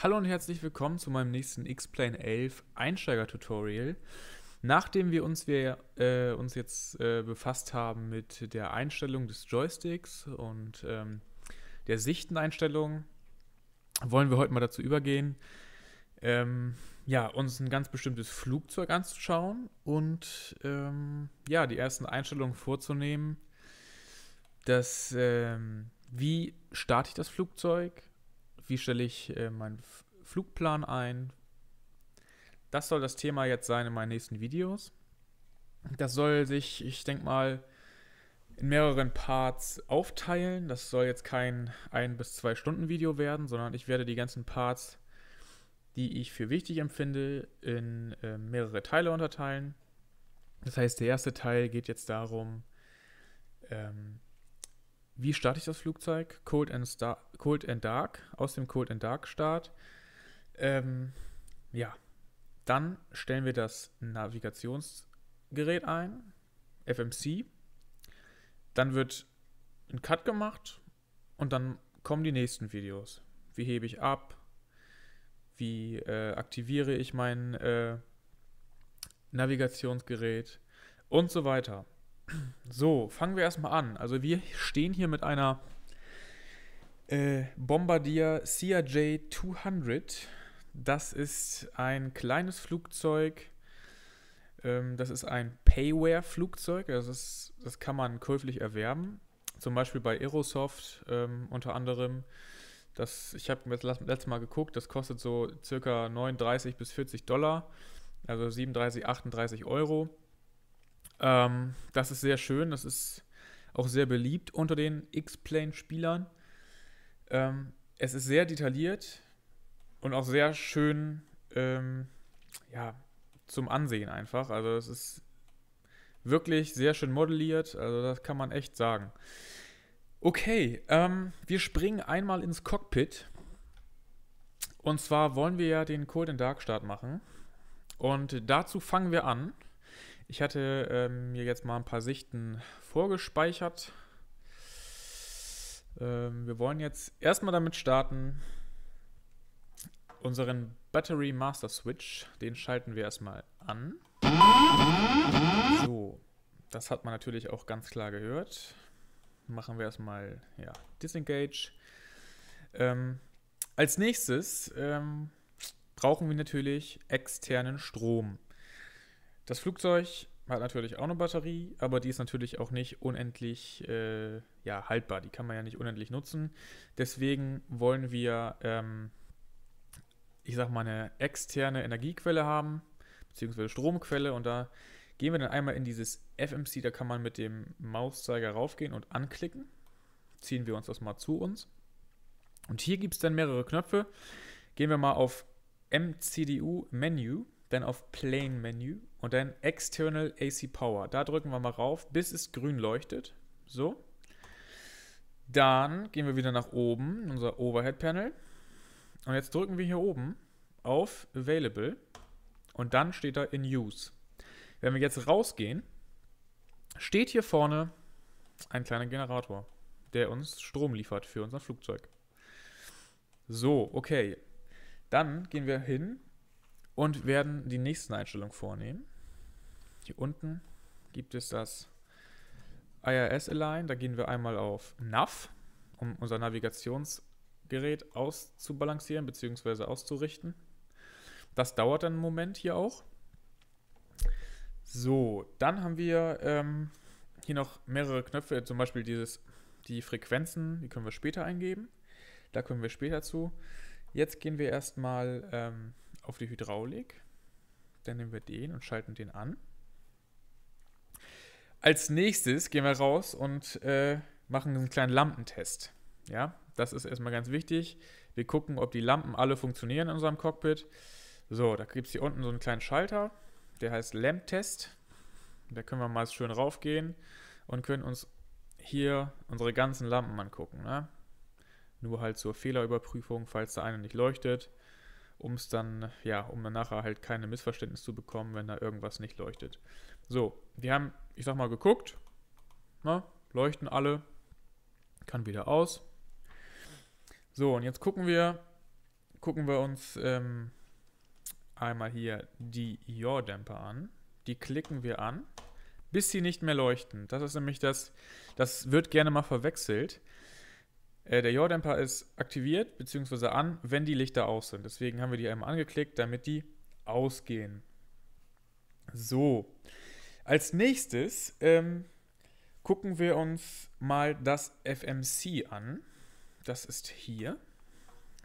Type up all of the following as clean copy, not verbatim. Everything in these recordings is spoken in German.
Hallo und herzlich willkommen zu meinem nächsten X-Plane 11 Einsteiger-Tutorial. Nachdem wir uns jetzt befasst haben mit der Einstellung des Joysticks und der Sichteneinstellung, wollen wir heute mal dazu übergehen, uns ein ganz bestimmtes Flugzeug anzuschauen und die ersten Einstellungen vorzunehmen, dass wie starte ich das Flugzeug? Wie stelle ich meinen Flugplan ein? Das soll das Thema jetzt sein in meinen nächsten Videos. Das soll sich, ich denke mal, in mehreren Parts aufteilen. Das soll jetzt kein 1 bis 2 Stunden Video werden, sondern ich werde die ganzen Parts, die ich für wichtig empfinde, in mehrere Teile unterteilen. Das heißt, der erste Teil geht jetzt darum, wie starte ich das Flugzeug? Cold and Dark, aus dem Cold and Dark Start. Dann stellen wir das Navigationsgerät ein, FMC. Dann wird ein Cut gemacht und dann kommen die nächsten Videos. Wie hebe ich ab? Wie aktiviere ich mein Navigationsgerät? Und so weiter. So, fangen wir erstmal an. Also wir stehen hier mit einer Bombardier CRJ-200. Das ist ein kleines Flugzeug. Das ist ein Payware-Flugzeug. Das kann man käuflich erwerben. Zum Beispiel bei Aerosoft unter anderem. Ich habe letztes Mal geguckt, das kostet so circa 39 bis 40 $. Also 37, 38 €. Das ist sehr schön, das ist auch sehr beliebt unter den X-Plane-Spielern. Es ist sehr detailliert und auch sehr schön zum Ansehen einfach. Also es ist wirklich sehr schön modelliert, also das kann man echt sagen. Okay, wir springen einmal ins Cockpit. Und zwar wollen wir ja den Cold and Dark Start machen. Und dazu fangen wir an. Ich hatte mir jetzt mal ein paar Sichten vorgespeichert. Wir wollen jetzt erstmal damit starten, unseren Battery Master Switch, den schalten wir erstmal an. So, das hat man natürlich auch ganz klar gehört. Machen wir erstmal Disengage. Als nächstes brauchen wir natürlich externen Strom. Das Flugzeug hat natürlich auch eine Batterie, aber die ist natürlich auch nicht unendlich haltbar. Die kann man ja nicht unendlich nutzen. Deswegen wollen wir, eine externe Energiequelle haben, beziehungsweise Stromquelle. Und da gehen wir dann einmal in dieses FMC, da kann man mit dem Mauszeiger raufgehen und anklicken. Ziehen wir uns das mal zu uns. Und hier gibt es dann mehrere Knöpfe. Gehen wir mal auf MCDU Menü, dann auf Plane Menü. Und dann External AC Power. Da drücken wir mal rauf, bis es grün leuchtet. So. Dann gehen wir wieder nach oben, in unser Overhead Panel. Und jetzt drücken wir hier oben auf Available. Und dann steht da In Use. Wenn wir jetzt rausgehen, steht hier vorne ein kleiner Generator, der uns Strom liefert für unser Flugzeug. So, okay. Dann gehen wir hin und werden die nächsten Einstellungen vornehmen. Hier unten gibt es das ILS Align. Da gehen wir einmal auf Nav, um unser Navigationsgerät auszubalancieren bzw. auszurichten. Das dauert dann einen Moment hier auch. So, dann haben wir hier noch mehrere Knöpfe, zum Beispiel die Frequenzen, die können wir später eingeben. Da kommen wir später zu. Jetzt gehen wir erstmal auf die Hydraulik, dann nehmen wir den und schalten den an. Als nächstes gehen wir raus und machen einen kleinen Lampentest. Ja, das ist erstmal ganz wichtig. Wir gucken, ob die Lampen alle funktionieren in unserem Cockpit. So, da gibt es hier unten so einen kleinen Schalter, der heißt Lamptest. Da können wir mal schön raufgehen und können uns hier unsere ganzen Lampen angucken. Ne? Nur halt zur Fehlerüberprüfung, falls da eine nicht leuchtet. Um dann nachher halt keine Missverständnisse zu bekommen, wenn da irgendwas nicht leuchtet. So, wir haben, geguckt. Na, leuchten alle. Kann wieder aus. So, und jetzt gucken wir, gucken wir uns einmal hier die yaw-Dämpfer an. Die klicken wir an, bis sie nicht mehr leuchten. Das ist nämlich das wird gerne mal verwechselt. Der yaw-Dämpfer ist aktiviert bzw. an, wenn die Lichter aus sind. Deswegen haben wir die einmal angeklickt, damit die ausgehen. So, als nächstes gucken wir uns mal das FMC an. Das ist hier.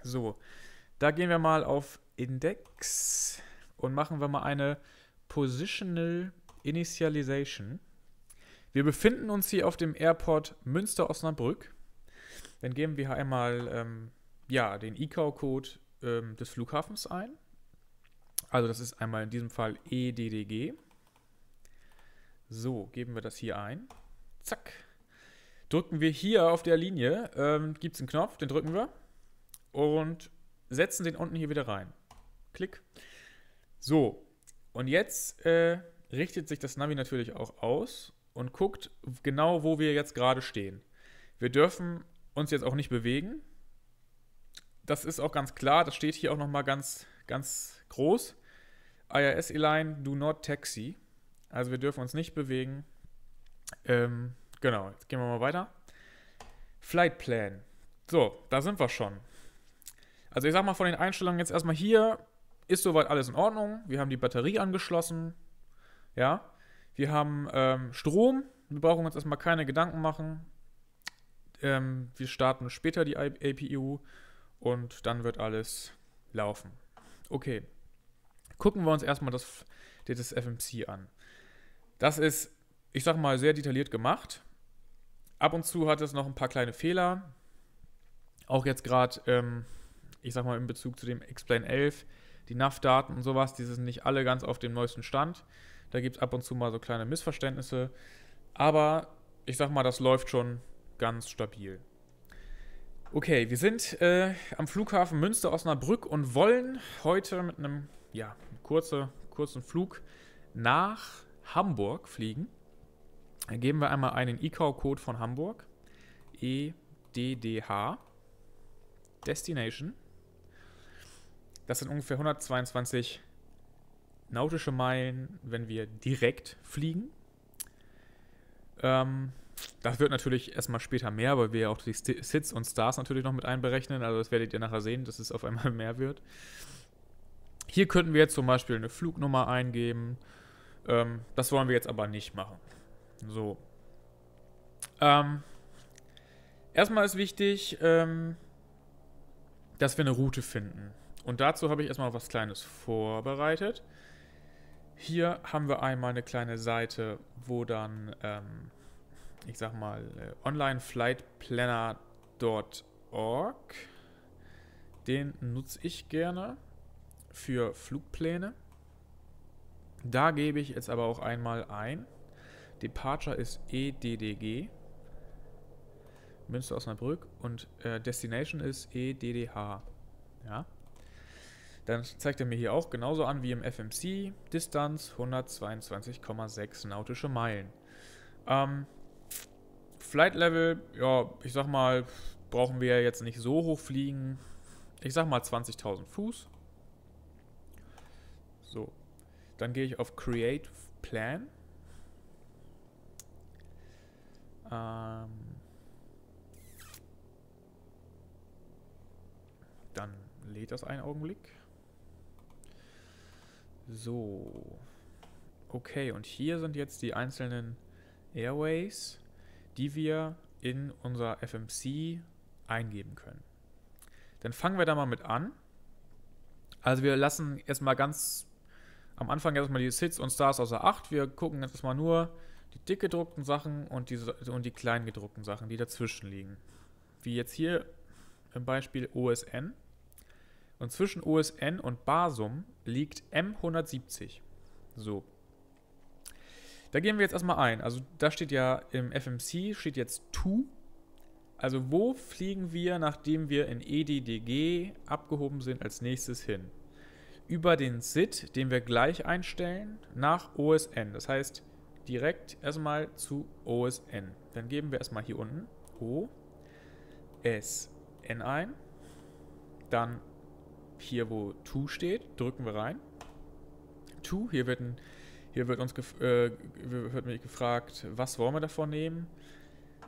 So, da gehen wir mal auf Index und machen wir mal eine Positional Initialization. Wir befinden uns hier auf dem Airport Münster-Osnabrück. Dann geben wir einmal ja, den ICAO-Code des Flughafens ein. Also das ist einmal in diesem Fall EDDG. So, geben wir das hier ein. Zack. Drücken wir hier auf der Linie, gibt es einen Knopf, den drücken wir und setzen den unten hier wieder rein. Klick. So, und jetzt richtet sich das Navi natürlich auch aus und guckt genau, wo wir jetzt gerade stehen. Wir dürfen uns jetzt auch nicht bewegen. Das ist auch ganz klar, das steht hier auch nochmal ganz groß. ILS Line, do not taxi. Also wir dürfen uns nicht bewegen. Genau, jetzt gehen wir mal weiter. Flight Plan. So, da sind wir schon. Also ich sag mal von den Einstellungen jetzt erstmal hier, ist soweit alles in Ordnung. Wir haben die Batterie angeschlossen. Ja, wir haben Strom. Wir brauchen uns erstmal keine Gedanken machen. Wir starten später die APU und dann wird alles laufen. Okay, gucken wir uns erstmal das FMC an. Das ist, ich sag mal, sehr detailliert gemacht. Ab und zu hat es noch ein paar kleine Fehler. Auch jetzt gerade, ich sag mal, in Bezug zu dem X-Plane 11, die NAV-Daten und sowas, die sind nicht alle ganz auf dem neuesten Stand. Da gibt es ab und zu mal so kleine Missverständnisse. Aber ich sag mal, das läuft schon ganz stabil. Okay, wir sind am Flughafen Münster-Osnabrück und wollen heute mit einem kurzen Flug nach Hamburg fliegen. Dann geben wir einmal einen ICAO-Code von Hamburg. EDDH. Destination. Das sind ungefähr 122 nautische Meilen, wenn wir direkt fliegen. Das wird natürlich erstmal später mehr, weil wir ja auch die Sits und Stars natürlich noch mit einberechnen. Also das werdet ihr nachher sehen, dass es auf einmal mehr wird. Hier könnten wir jetzt zum Beispiel eine Flugnummer eingeben. Das wollen wir jetzt aber nicht machen. So. Erstmal ist wichtig, dass wir eine Route finden. Und dazu habe ich erstmal was Kleines vorbereitet. Hier haben wir einmal eine kleine Seite, wo dann, ich sag mal, onlineflightplanner.org. Den nutze ich gerne für Flugpläne. Da gebe ich jetzt aber auch einmal ein. Departure ist EDDG. Münster-Osnabrück. Und Destination ist EDDH. Ja. Dann zeigt er mir hier auch genauso an wie im FMC. Distanz 122,6 nautische Meilen. Flight Level, ja, ich sag mal, brauchen wir jetzt nicht so hoch fliegen. Ich sag mal 20.000 Fuß. So. Dann gehe ich auf Create Plan. Dann lädt das einen Augenblick. So. Okay, und hier sind jetzt die einzelnen Airways, die wir in unser FMC eingeben können. Dann fangen wir da mal mit an. Also wir lassen erstmal ganz am Anfang erstmal die Sits und Stars außer Acht. Wir gucken jetzt erstmal nur die dick gedruckten Sachen und die klein gedruckten Sachen, die dazwischen liegen. Wie jetzt hier im Beispiel OSN. Und zwischen OSN und Bassum liegt M170. So. Da gehen wir jetzt erstmal ein. Also da steht ja im FMC steht jetzt TO. Also wo fliegen wir, nachdem wir in EDDG abgehoben sind, als nächstes hin? Über den SID, den wir gleich einstellen, nach OSN. Das heißt, direkt erstmal zu OSN. Dann geben wir erstmal hier unten OSN ein. Dann hier wo To steht, drücken wir rein. To, hier wird mich gefragt, was wollen wir davon nehmen?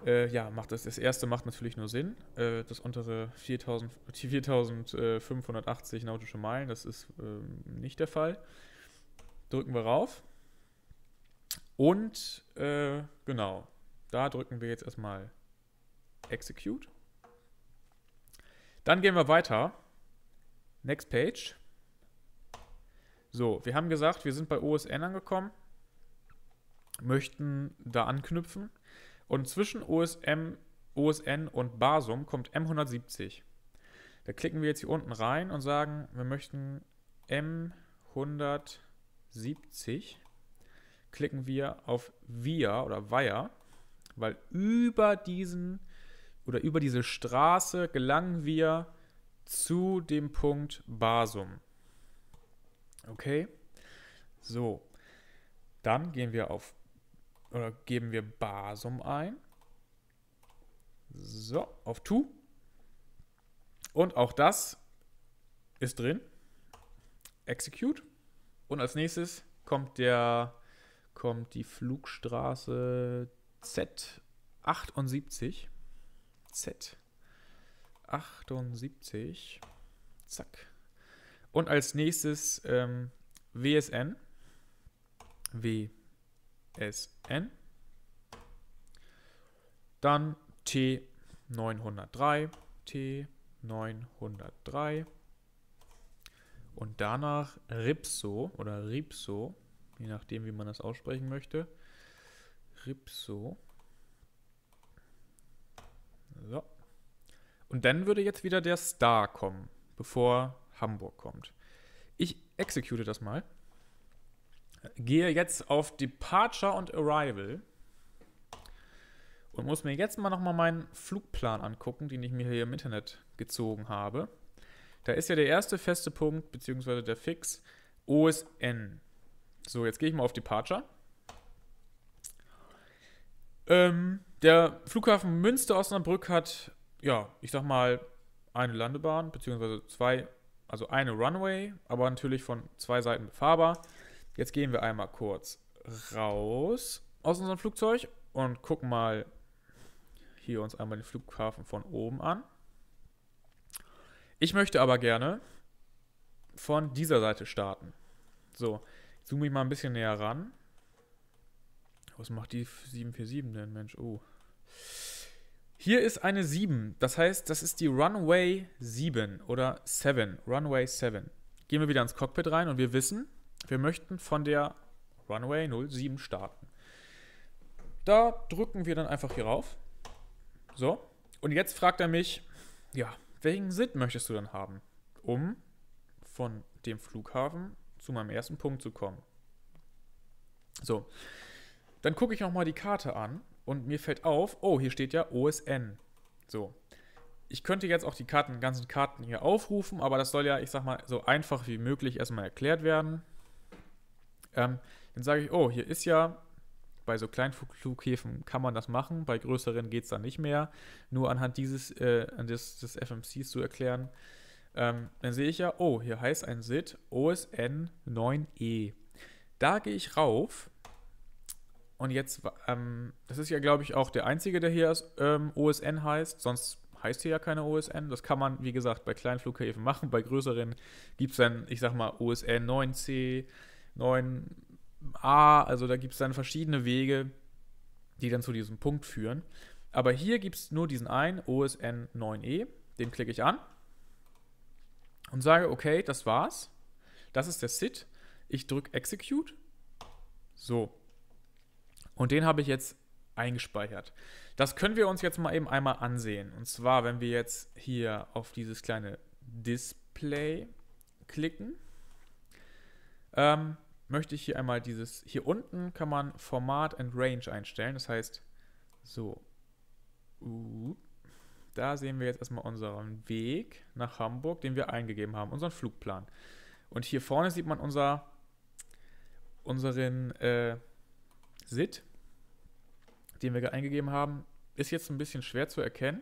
Ja, macht das erste macht natürlich nur Sinn. Das untere 4580 nautische Meilen, das ist nicht der Fall. Drücken wir rauf. Und genau, da drücken wir jetzt erstmal Execute. Dann gehen wir weiter. Next Page. So, wir haben gesagt, wir sind bei OSN angekommen, möchten da anknüpfen. Und zwischen OSN und Bassum kommt M170. Da klicken wir jetzt hier unten rein und sagen, wir möchten M170. Klicken wir auf Via oder Via, weil über diese Straße gelangen wir zu dem Punkt Bassum. Okay, so. Dann gehen wir auf oder geben wir Bassum ein. So, auf To. Und auch das ist drin. Execute. Und als nächstes kommt die Flugstraße Z78. Z78. Zack. Und als nächstes WSN. WSN. Dann T903. T903. Und danach RIPSO oder RIPSO, je nachdem, wie man das aussprechen möchte. RIPSO. So. Und dann würde jetzt wieder der Star kommen, bevor Hamburg kommt. Ich execute das mal. Gehe jetzt auf Departure und Arrival und muss mir jetzt mal nochmal meinen Flugplan angucken, den ich mir hier im Internet gezogen habe. Da ist ja der erste feste Punkt, beziehungsweise der Fix, OSN. So, jetzt gehe ich mal auf Departure. Der Flughafen Münster-Osnabrück hat, ja, ich sag mal, eine Landebahn, beziehungsweise zwei, also eine Runway, aber natürlich von zwei Seiten befahrbar. Jetzt gehen wir einmal kurz raus aus unserem Flugzeug und gucken mal hier uns einmal den Flughafen von oben an. Ich möchte aber gerne von dieser Seite starten. So, ich zoome mich mal ein bisschen näher ran. Was macht die 747 denn, Mensch? Oh. Hier ist eine 7. Das heißt, das ist die Runway 7 oder 7. Runway 7. Gehen wir wieder ins Cockpit rein und wir wissen, wir möchten von der Runway 07 starten. Da drücken wir dann einfach hier rauf. So. Und jetzt fragt er mich, ja, welchen Sit möchtest du dann haben, um von dem Flughafen zu meinem ersten Punkt zu kommen? So. Dann gucke ich nochmal die Karte an und mir fällt auf, oh, hier steht ja OSN. So, ich könnte jetzt auch die ganzen Karten hier aufrufen, aber das soll ja, ich sag mal, so einfach wie möglich erstmal erklärt werden. Dann sage ich, oh, hier ist ja, bei so kleinen Flughäfen kann man das machen, bei größeren geht es dann nicht mehr, nur anhand des FMCs zu erklären. Dann sehe ich ja, oh, hier heißt ein SID OSN 9E. Da gehe ich rauf. Und jetzt, das ist ja, glaube ich, auch der einzige, der hier ist, OSN heißt. Sonst heißt hier ja keine OSN. Das kann man, wie gesagt, bei kleinen Flughäfen machen. Bei größeren gibt es dann, ich sag mal, OSN 9C, 9A. Also da gibt es dann verschiedene Wege, die dann zu diesem Punkt führen. Aber hier gibt es nur diesen einen, OSN 9E. Den klicke ich an und sage, okay, das war's. Das ist der SID. Ich drücke Execute. So. Und den habe ich jetzt eingespeichert. Das können wir uns jetzt mal eben einmal ansehen. Und zwar, wenn wir jetzt hier auf dieses kleine Display klicken, möchte ich hier einmal dieses, hier unten kann man Format and Range einstellen. Das heißt, so, da sehen wir jetzt erstmal unseren Weg nach Hamburg, den wir eingegeben haben, unseren Flugplan. Und hier vorne sieht man unseren SID, den wir eingegeben haben, ist jetzt ein bisschen schwer zu erkennen.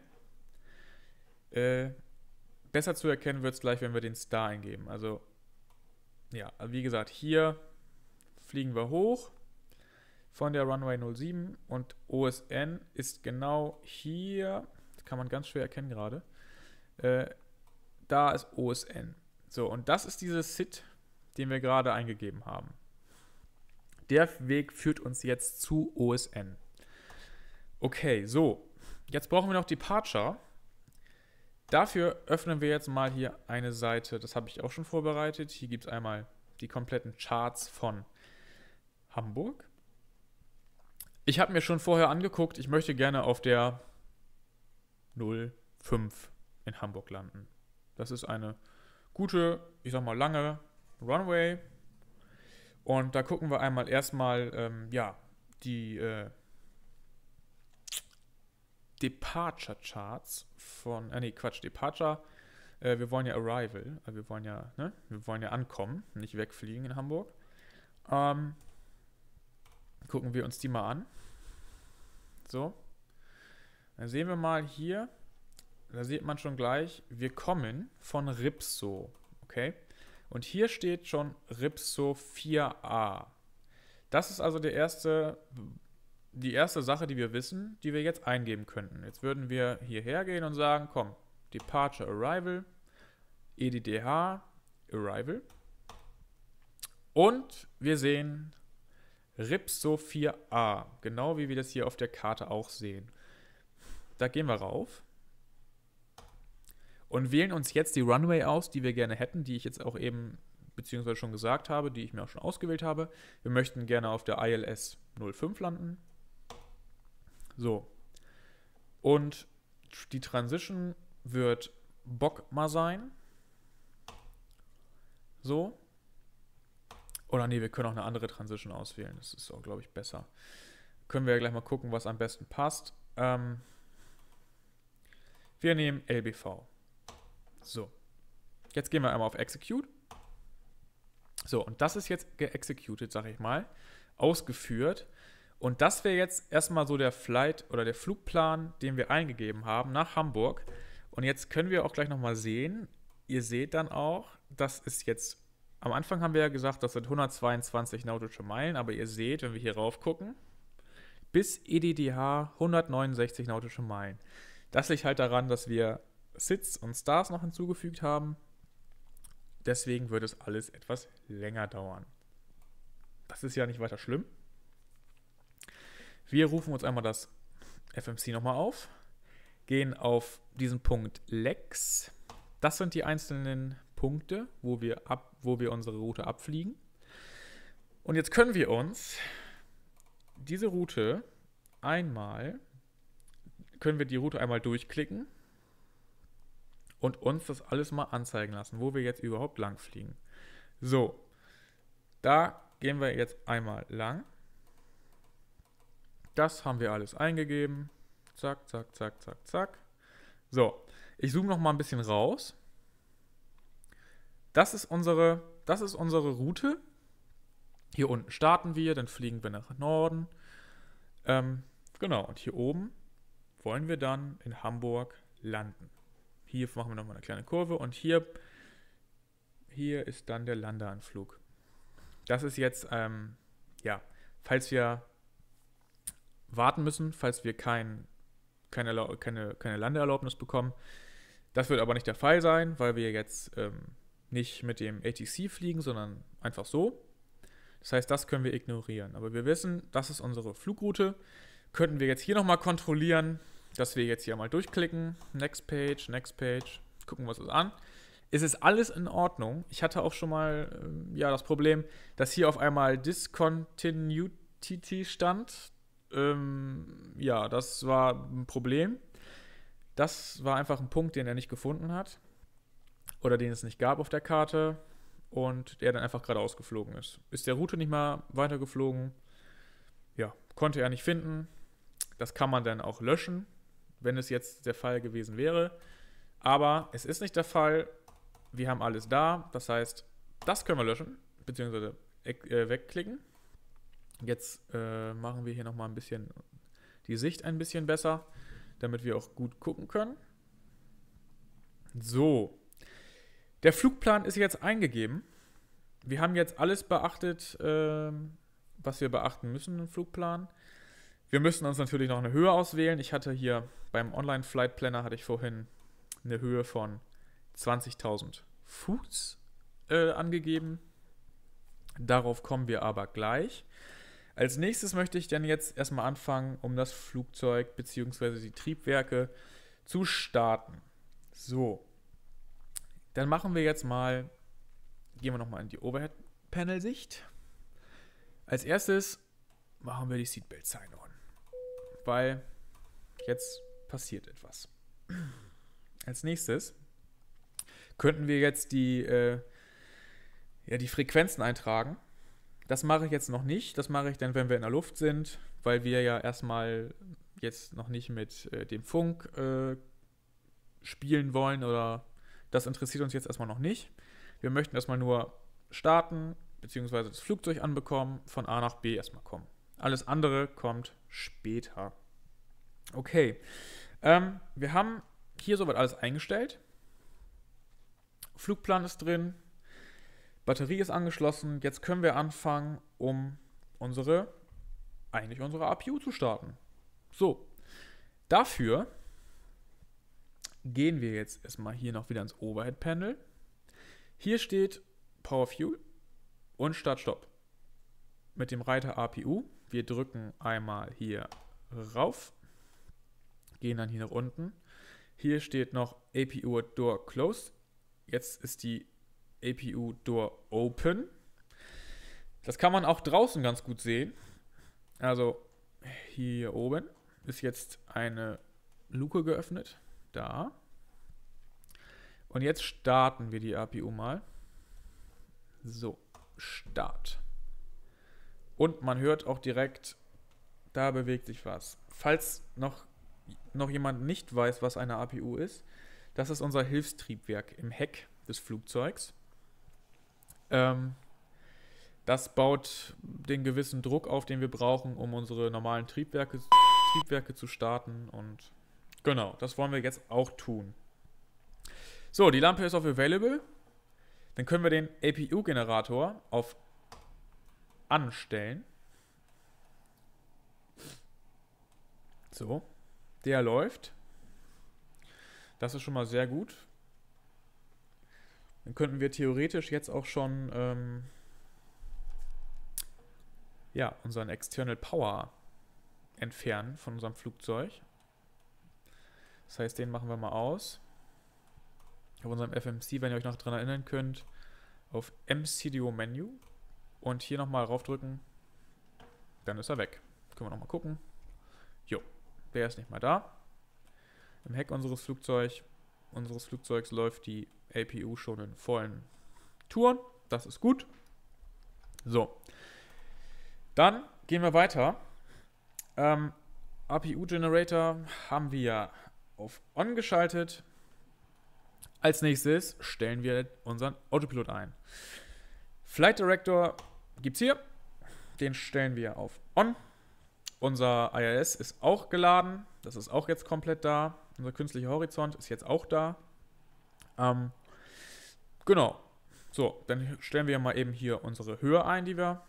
Besser zu erkennen wird es gleich, wenn wir den Star eingeben. Also, ja, wie gesagt, hier fliegen wir hoch von der Runway 07 und OSN ist genau hier, das kann man ganz schwer erkennen gerade, da ist OSN. So, und das ist dieses SID, den wir gerade eingegeben haben. Der Weg führt uns jetzt zu OSN. Okay, so, jetzt brauchen wir noch Departure. Dafür öffnen wir jetzt mal hier eine Seite, das habe ich auch schon vorbereitet. Hier gibt es einmal die kompletten Charts von Hamburg. Ich habe mir schon vorher angeguckt, ich möchte gerne auf der 05 in Hamburg landen. Das ist eine gute, ich sag mal lange Runway. Und da gucken wir einmal erstmal ja, die Departure Charts von, wir wollen ja Arrival, wir wollen ja, ne? Wir wollen ja ankommen, nicht wegfliegen in Hamburg. Gucken wir uns die mal an. So, dann sehen wir mal hier, da sieht man schon gleich, wir kommen von RIPSO, okay? Und hier steht schon RIPSO 4A. Das ist also der erste, die erste Sache, die wir wissen, die wir jetzt eingeben könnten. Jetzt würden wir hierher gehen und sagen, komm, Departure Arrival, EDDH Arrival. Und wir sehen RIPSO 4A, genau wie wir das hier auf der Karte auch sehen. Da gehen wir rauf und wählen uns jetzt die Runway aus, die wir gerne hätten, die ich jetzt auch eben beziehungsweise schon gesagt habe, die ich mir auch schon ausgewählt habe. Wir möchten gerne auf der ILS 05 landen. So. Und die Transition wird Bokma sein. So. Oder nee, wir können auch eine andere Transition auswählen. Das ist auch, glaube ich, besser. Können wir ja gleich mal gucken, was am besten passt. Wir nehmen LBV. So. Jetzt gehen wir einmal auf Execute. So, und das ist jetzt geexecuted, sage ich mal. Ausgeführt. Und das wäre jetzt erstmal so der Flight oder der Flugplan, den wir eingegeben haben nach Hamburg. Und jetzt können wir auch gleich nochmal sehen. Ihr seht dann auch, das ist jetzt, am Anfang haben wir ja gesagt, das sind 122 nautische Meilen, aber ihr seht, wenn wir hier rauf gucken, bis EDDH 169 nautische Meilen. Das liegt halt daran, dass wir SIDs und Stars noch hinzugefügt haben. Deswegen wird es alles etwas länger dauern. Das ist ja nicht weiter schlimm. Wir rufen uns einmal das FMC nochmal auf, gehen auf diesen Punkt LEX. Das sind die einzelnen Punkte, wo wir unsere Route abfliegen. Und jetzt können wir uns diese Route einmal, durchklicken und uns das alles mal anzeigen lassen, wo wir jetzt überhaupt lang fliegen. So, da gehen wir jetzt einmal lang. Das haben wir alles eingegeben. Zack, zack, zack, zack, zack. So, ich zoome noch mal ein bisschen raus. Das ist unsere Route. Hier unten starten wir, dann fliegen wir nach Norden. Genau, und hier oben wollen wir dann in Hamburg landen. Hier machen wir nochmal eine kleine Kurve und hier ist dann der Landeanflug. Das ist jetzt, ja, falls wir warten müssen, falls wir keine Landeerlaubnis bekommen. Das wird aber nicht der Fall sein, weil wir jetzt nicht mit dem ATC fliegen, sondern einfach so. Das heißt, das können wir ignorieren. Aber wir wissen, das ist unsere Flugroute. Könnten wir jetzt hier nochmal kontrollieren, dass wir jetzt hier mal durchklicken. Next Page, gucken wir uns das an. Es ist alles in Ordnung. Ich hatte auch schon mal ja, das Problem, dass hier auf einmal Discontinuity stand. Ja, das war ein Problem. Das war einfach ein Punkt, den er nicht gefunden hat. Oder den es nicht gab auf der Karte und der dann einfach geradeaus geflogen ist. Ist der Route nicht mal weitergeflogen? Ja, konnte er nicht finden. Das kann man dann auch löschen, wenn es jetzt der Fall gewesen wäre. Aber es ist nicht der Fall. Wir haben alles da. Das heißt, das können wir löschen, beziehungsweise wegklicken. Jetzt machen wir hier nochmal ein bisschen die Sicht ein bisschen besser, damit wir auch gut gucken können. So, Der Flugplan ist jetzt eingegeben. Wir haben jetzt alles beachtet, was wir beachten müssen im Flugplan. Wir müssen uns natürlich noch eine Höhe auswählen. Ich hatte hier beim Online-Flight-Planner hatte ich vorhin eine Höhe von 20.000 Fuß angegeben. Darauf kommen wir aber gleich. Als nächstes möchte ich dann jetzt erstmal anfangen, um das Flugzeug bzw. die Triebwerke zu starten. So, dann machen wir jetzt mal, gehen wir nochmal in die Overhead-Panel-Sicht. Als erstes machen wir die Seatbelt-Sign on, weil jetzt passiert etwas. Als nächstes könnten wir jetzt die Frequenzen eintragen. Das mache ich jetzt noch nicht. Das mache ich dann, wenn wir in der Luft sind, weil wir ja erstmal jetzt noch nicht mit dem Funk spielen wollen oder das interessiert uns jetzt erstmal noch nicht. Wir möchten erstmal nur starten bzw. das Flugzeug anbekommen, von A nach B erstmal kommen. Alles andere kommt später. Okay, wir haben hier soweit alles eingestellt. Flugplan ist drin. Batterie ist angeschlossen. Jetzt können wir anfangen, um unsere APU zu starten. So, dafür gehen wir jetzt erstmal hier noch wieder ins Overhead-Panel. Hier steht Power Fuel und Start-Stopp. Mit dem Reiter APU. Wir drücken einmal hier rauf, gehen dann hier nach unten. Hier steht noch APU Door Closed. Jetzt ist die APU Door Open. Das kann man auch draußen ganz gut sehen. Also hier oben ist jetzt eine Luke geöffnet. Da. Und jetzt starten wir die APU mal. So, Start. Und man hört auch direkt, da bewegt sich was. Falls noch jemand nicht weiß, was eine APU ist, das ist unser Hilfstriebwerk im Heck des Flugzeugs. Das baut den gewissen Druck auf, den wir brauchen, um unsere normalen Triebwerke zu starten. Und genau, das wollen wir jetzt auch tun. So, die Lampe ist auf Available. Dann können wir den APU-Generator auf Anstellen. So, der läuft. Das ist schon mal sehr gut. Dann könnten wir theoretisch jetzt auch schon unseren External Power entfernen von unserem Flugzeug. Das heißt, den machen wir mal aus. Auf unserem FMC, wenn ihr euch noch dran erinnern könnt, auf MCDO Menu und hier nochmal raufdrücken. Dann ist er weg. Können wir nochmal gucken. Jo, der ist nicht mal da. Im Heck unseres Flugzeugs läuft die APU schon in vollen Touren. Das ist gut. So. Dann gehen wir weiter. APU Generator haben wir auf On geschaltet. Als nächstes stellen wir unseren Autopilot ein. Flight Director gibt es hier. Den stellen wir auf On. Unser ILS ist auch geladen. Das ist auch jetzt komplett da. Unser künstlicher Horizont ist jetzt auch da. Genau. So, dann stellen wir mal eben hier unsere Höhe ein, die wir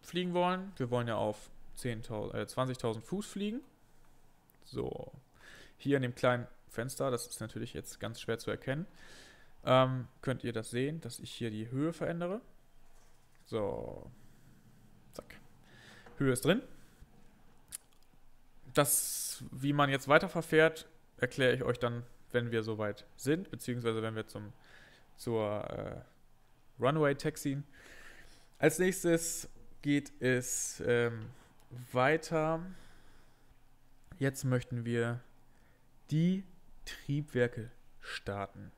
fliegen wollen. Wir wollen ja auf 20.000 Fuß fliegen. So, hier in dem kleinen Fenster, das ist natürlich jetzt ganz schwer zu erkennen, könnt ihr das sehen, dass ich hier die Höhe verändere. So, zack. Höhe ist drin. Das, wie man jetzt weiterverfährt, erkläre ich euch dann, wenn wir soweit sind, beziehungsweise wenn wir zur Runway-Taxin. Als nächstes geht es weiter. Jetzt möchten wir die Triebwerke starten.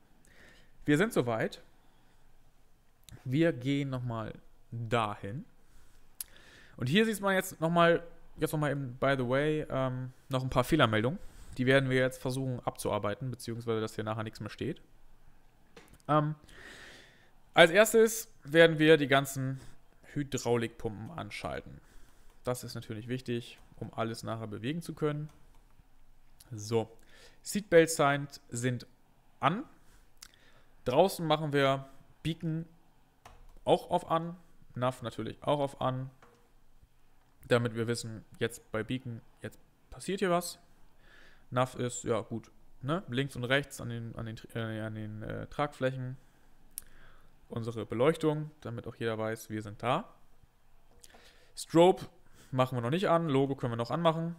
Wir sind soweit. Wir gehen nochmal dahin. Und hier sieht man jetzt nochmal eben, by the way, noch ein paar Fehlermeldungen. Die werden wir jetzt versuchen abzuarbeiten, beziehungsweise dass hier nachher nichts mehr steht. Als erstes werden wir die ganzen Hydraulikpumpen anschalten. Das ist natürlich wichtig, um alles nachher bewegen zu können. So, Seatbelt Signs sind an. Draußen machen wir Beacon auch auf an, Nav natürlich auch auf an, damit wir wissen, jetzt bei Beacon, jetzt passiert hier was. Nav ist, ja gut, ne? Links und rechts an den Tragflächen unsere Beleuchtung, damit auch jeder weiß, wir sind da. Strobe machen wir noch nicht an, Logo können wir noch anmachen.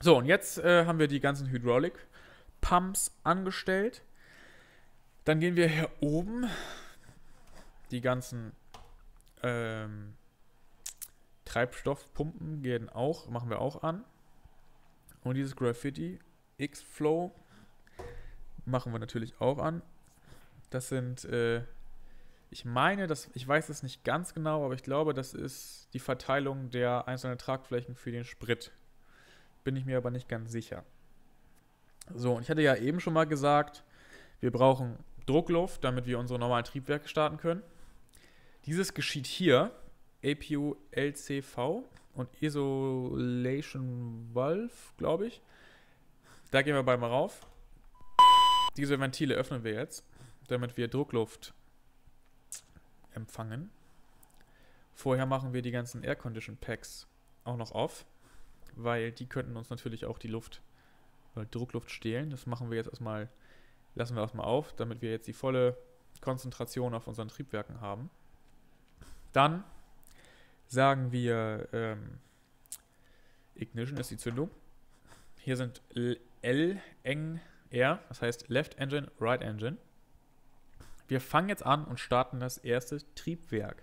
So, und jetzt haben wir die ganzen Hydraulic-Pumps angestellt. Dann gehen wir hier oben die ganzen Treibstoffpumpen machen wir auch an. Und dieses Graffiti X-Flow machen wir natürlich auch an. Das sind, ich meine, ich weiß es nicht ganz genau, aber ich glaube, das ist die Verteilung der einzelnen Tragflächen für den Sprit. Bin ich mir aber nicht ganz sicher. So, und ich hatte ja eben schon mal gesagt, wir brauchen Druckluft, damit wir unsere normalen Triebwerke starten können. Dieses geschieht hier, APU LCV und Isolation Valve, glaube ich. Da gehen wir bald mal rauf. Diese Ventile öffnen wir jetzt, damit wir Druckluft empfangen. Vorher machen wir die ganzen Air Condition Packs auch noch auf, weil die könnten uns natürlich auch die Luft, Druckluft stehlen. Das machen wir jetzt erstmal. Lassen wir das mal auf, damit wir jetzt die volle Konzentration auf unseren Triebwerken haben. Dann sagen wir, Ignition ist die Zündung. Hier sind L, eng, R, das heißt Left Engine, Right Engine. Wir fangen jetzt an und starten das erste Triebwerk.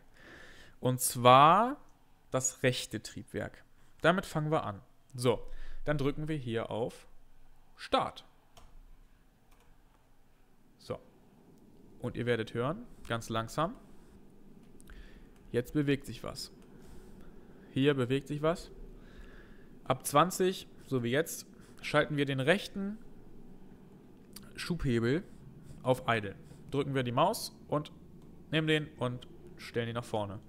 Und zwar das rechte Triebwerk. Damit fangen wir an. So, dann drücken wir hier auf Start. Und ihr werdet hören, ganz langsam, jetzt bewegt sich was. Hier bewegt sich was. Ab 20, so wie jetzt, schalten wir den rechten Schubhebel auf Idle. Drücken wir die Maus und nehmen den und stellen ihn nach vorne.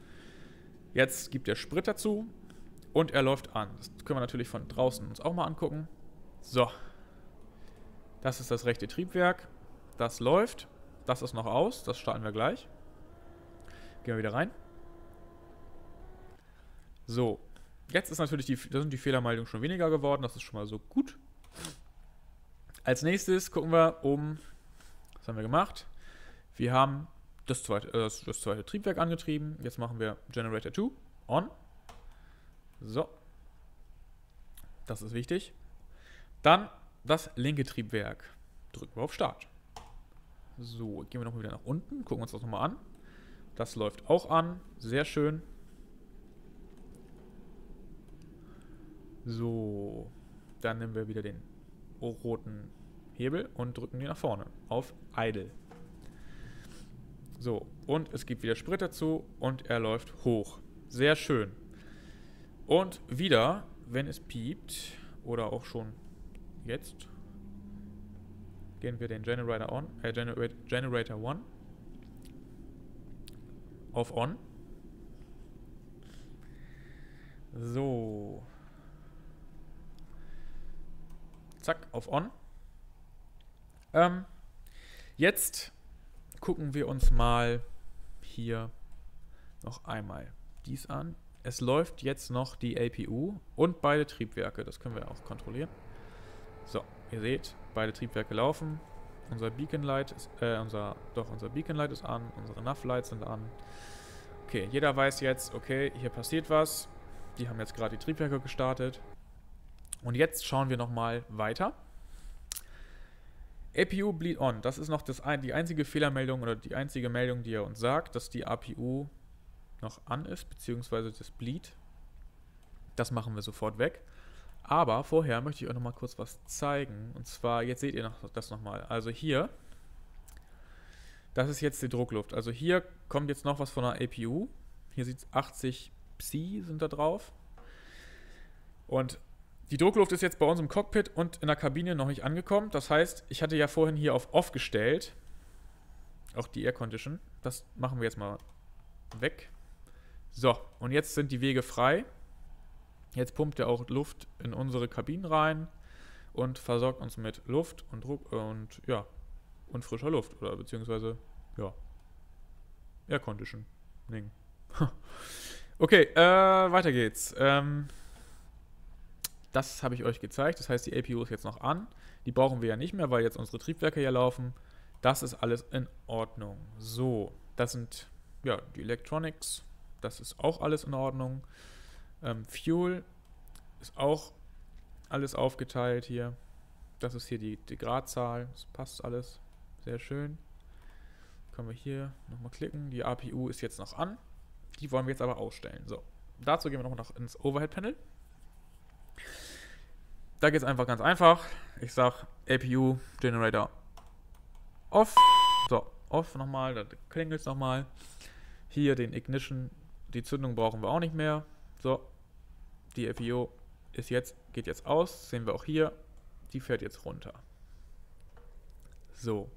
Jetzt gibt der Sprit dazu und er läuft an. Das können wir natürlich von draußen uns auch mal angucken. So, das ist das rechte Triebwerk. Das läuft. Das ist noch aus, das starten wir gleich. Gehen wir wieder rein. So, jetzt ist natürlich da sind die Fehlermeldungen schon weniger geworden, das ist schon mal so gut. Als nächstes gucken wir oben, was haben wir gemacht? Wir haben das zweite Triebwerk angetrieben, jetzt machen wir Generator 2, on. So, das ist wichtig. Dann das linke Triebwerk, drücken wir auf Start. So, gehen wir nochmal wieder nach unten, gucken uns das nochmal an. Das läuft auch an, sehr schön. So, dann nehmen wir wieder den roten Hebel und drücken den nach vorne, auf Idle. So, und es gibt wieder Sprit dazu und er läuft hoch. Sehr schön. Und wieder, wenn es piept, oder auch schon jetzt, gehen wir den Generator 1 auf On. So. Zack, auf On. Jetzt gucken wir uns mal hier noch einmal dies an. Es läuft jetzt noch die APU und beide Triebwerke. Das können wir auch kontrollieren. So, ihr seht, beide Triebwerke laufen. Unser Beacon Light ist, unser Beacon Light ist an, unsere Nav Lights sind an. Okay, jeder weiß jetzt, okay, hier passiert was. Die haben jetzt gerade die Triebwerke gestartet. Und jetzt schauen wir nochmal weiter. APU Bleed On, das ist noch die einzige Fehlermeldung oder die einzige Meldung, die er uns sagt, dass die APU noch an ist, beziehungsweise das Bleed. Das machen wir sofort weg. Aber vorher möchte ich euch nochmal kurz was zeigen. Und zwar, jetzt seht ihr das nochmal. Also hier, das ist jetzt die Druckluft. Also hier kommt jetzt noch was von der APU. Hier sieht es 80 Psi sind da drauf. Und die Druckluft ist jetzt bei uns im Cockpit und in der Kabine noch nicht angekommen. Das heißt, ich hatte ja vorhin hier auf Off gestellt. Auch die Air Condition. Das machen wir jetzt mal weg. So, und jetzt sind die Wege frei. Jetzt pumpt er auch Luft in unsere Kabinen rein und versorgt uns mit Luft und Druck und ja, und frischer Luft. Oder beziehungsweise, ja, Air Conditioning. Okay, weiter geht's. Das habe ich euch gezeigt. Das heißt, die APU ist jetzt noch an. Die brauchen wir ja nicht mehr, weil jetzt unsere Triebwerke ja laufen. Das ist alles in Ordnung. So, das sind ja die Electronics. Das ist auch alles in Ordnung. Fuel ist auch alles aufgeteilt hier. Das ist hier die Gradzahl. Das passt alles. Sehr schön. Können wir hier nochmal klicken. Die APU ist jetzt noch an. Die wollen wir jetzt aber ausstellen. So, dazu gehen wir nochmal ins Overhead-Panel. Da geht es einfach ganz einfach. Ich sage APU Generator off. So, off nochmal. Da klingelt es nochmal. Hier den Ignition. Die Zündung brauchen wir auch nicht mehr. So, die APU ist jetzt, geht jetzt aus. Das sehen wir auch hier. Die fährt jetzt runter. So,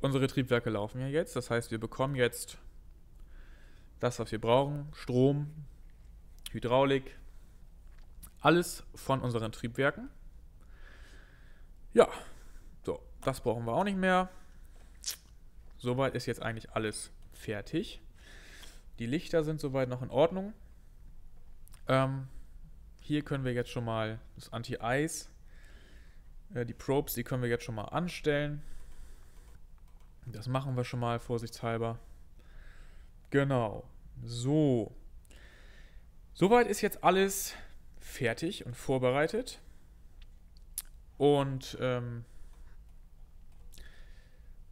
unsere Triebwerke laufen ja jetzt. Das heißt, wir bekommen jetzt das, was wir brauchen. Strom, Hydraulik, alles von unseren Triebwerken. Ja, so, das brauchen wir auch nicht mehr. Soweit ist jetzt eigentlich alles fertig. Die Lichter sind soweit noch in Ordnung. Hier können wir jetzt schon mal das Anti-Eis, die Probes, die können wir jetzt schon mal anstellen. Das machen wir schon mal vorsichtshalber. Genau. So. Soweit ist jetzt alles fertig und vorbereitet. Und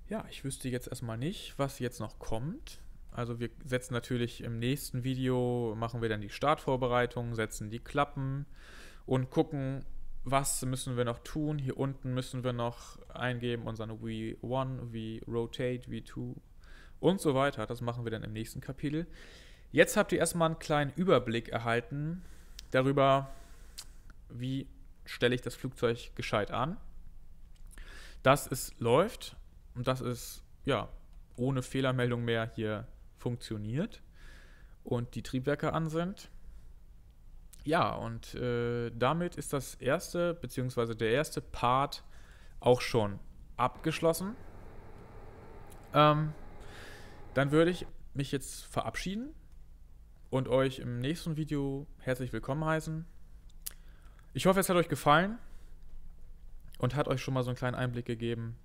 ja, ich wüsste jetzt erstmal nicht, was jetzt noch kommt. Also wir setzen natürlich im nächsten Video, machen wir dann die Startvorbereitung, setzen die Klappen und gucken, was müssen wir noch tun. Hier unten müssen wir noch eingeben, unseren V1, V-Rotate, V2 und so weiter. Das machen wir dann im nächsten Kapitel. Jetzt habt ihr erstmal einen kleinen Überblick erhalten darüber, wie stelle ich das Flugzeug gescheit an. Das ist, läuft und das ist, ja, ohne Fehlermeldung mehr hier funktioniert und die Triebwerke an sind. Ja, und damit ist das erste, beziehungsweise der erste Part auch schon abgeschlossen. Dann würde ich mich jetzt verabschieden und euch im nächsten Video herzlich willkommen heißen. Ich hoffe, es hat euch gefallen und hat euch schon mal so einen kleinen Einblick gegeben,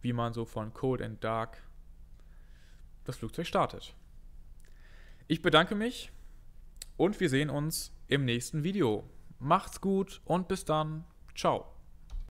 wie man so von Cold and Dark das Flugzeug startet. Ich bedanke mich und wir sehen uns im nächsten Video. Macht's gut und bis dann. Ciao.